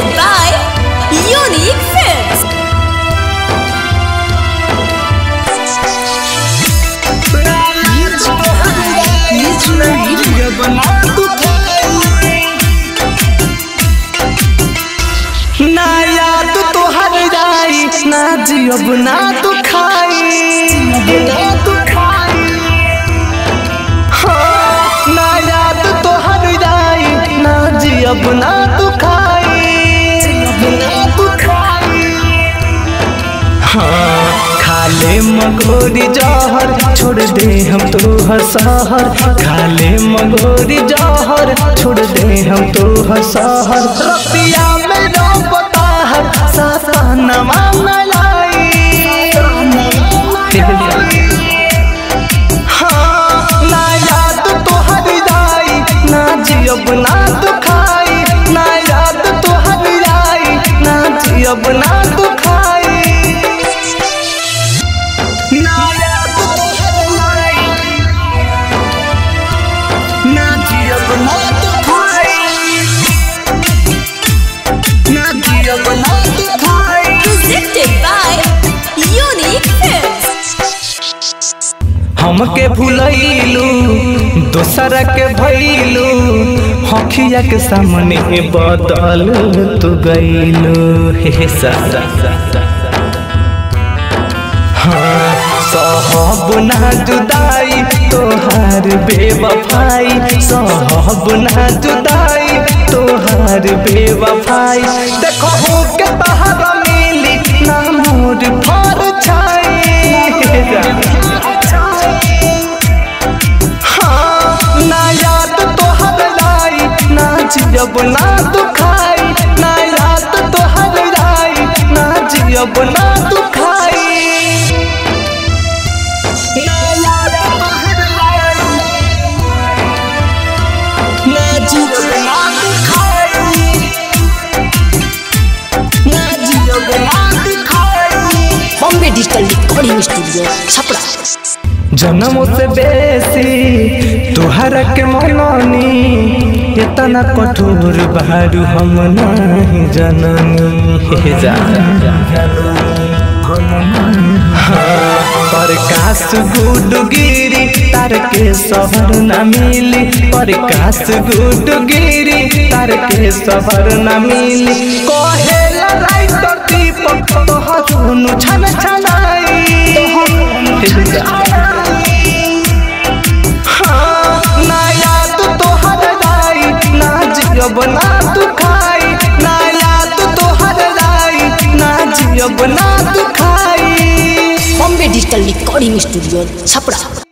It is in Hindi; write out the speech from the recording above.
presented by Unique Films. ना याद तो हर जाई ना जियब ना तो खाई अब ना तू खाई हाँ खाले मगोरी जहर छोड़ दे हम तोहर सहर खाले मगोरी जहर छोड़ दे हम तोहर सहर रतिया में रो बताहर सासा नमा मलाई हाँ ना याद तोहर जाई ना जियब ना तू अब ना तो खाई ना याद तो हराई ना जियब ना तो खाई ना जियब ना तो खाई Presented by Unique Films हमके भुलैलू दोसरा के भइलू हखिया के सामने बदल तू गईलू हे सारा हाँ सहब ना जुदाई तोहार बेवफाई सहब ना जुदाई तोहार बेवफाई देखो हो के बाहर मिली ना मोर फर छाई अब ना तू खाई ना याद तो हर जाई ना जियब ना तू खाई ना याद तो हर जाई ना जियब ना तू खाई ना जियब ना तू खाई Bombay digital recording studio Chhapra जन्मों से बेसी तोहरा के मननी इतना कठोर बहारू हम नहीं जननी हाँ प्रकाश गुडगिरी तार के सबर न मिली प्रकाश गुडगिरी तार के सबर न मिली कहेला राइटर दीपक तोहर सुनु छन छनाई अब ना तू खाई ना याद तो हर जाई ना जियब ना तू खाई Bombay digital recording studio Chhapra.